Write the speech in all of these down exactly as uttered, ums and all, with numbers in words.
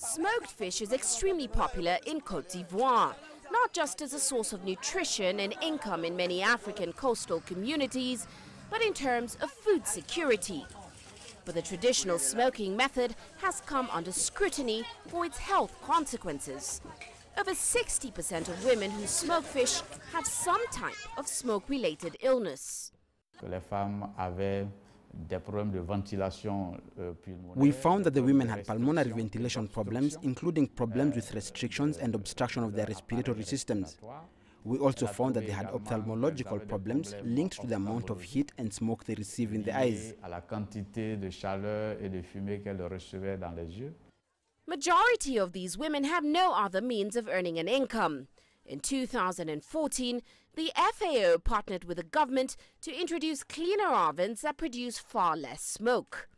Smoked fish is extremely popular in Côte d'Ivoire, not just as a source of nutrition and income in many African coastal communities, but in terms of food security. But the traditional smoking method has come under scrutiny for its health consequences. Over sixty percent of women who smoke fish have some type of smoke-related illness. We found that the women had pulmonary ventilation problems, including problems with restrictions and obstruction of their respiratory systems. We also found that they had ophthalmological problems linked to the amount of heat and smoke they receive in the eyes. Majority of these women have no other means of earning an income. In two thousand fourteen, the F A O partnered with the government to introduce cleaner ovens that produce far less smoke.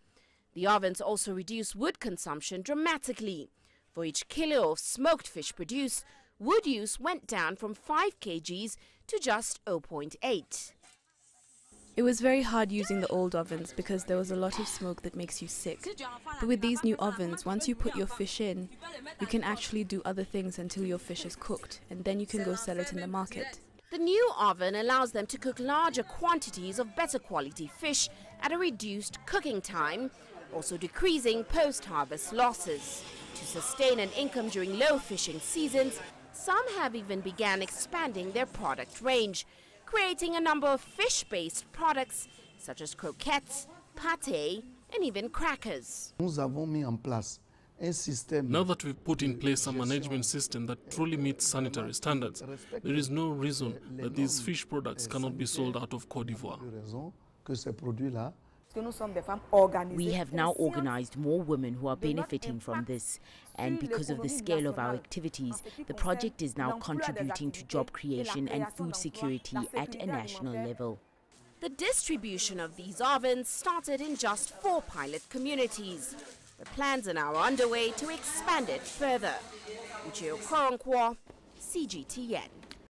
The ovens also reduce wood consumption dramatically. For each kilo of smoked fish produced, wood use went down from five kilograms to just zero point eight. It was very hard using the old ovens because there was a lot of smoke that makes you sick. But with these new ovens, once you put your fish in, you can actually do other things until your fish is cooked, and then you can go sell it in the market. The new oven allows them to cook larger quantities of better quality fish at a reduced cooking time, also decreasing post-harvest losses. To sustain an income during low fishing seasons, some have even began expanding their product range, creating a number of fish-based products such as croquettes, pâté and even crackers. Now that we've put in place a management system that truly meets sanitary standards, there is no reason that these fish products cannot be sold out of Côte d'Ivoire. We have now organized more women who are benefiting from this, and because of the scale of our activities, the project is now contributing to job creation and food security at a national level. The distribution of these ovens started in just four pilot communities. The plans are now underway to expand it further. Uche Okoronkwo, C G T N.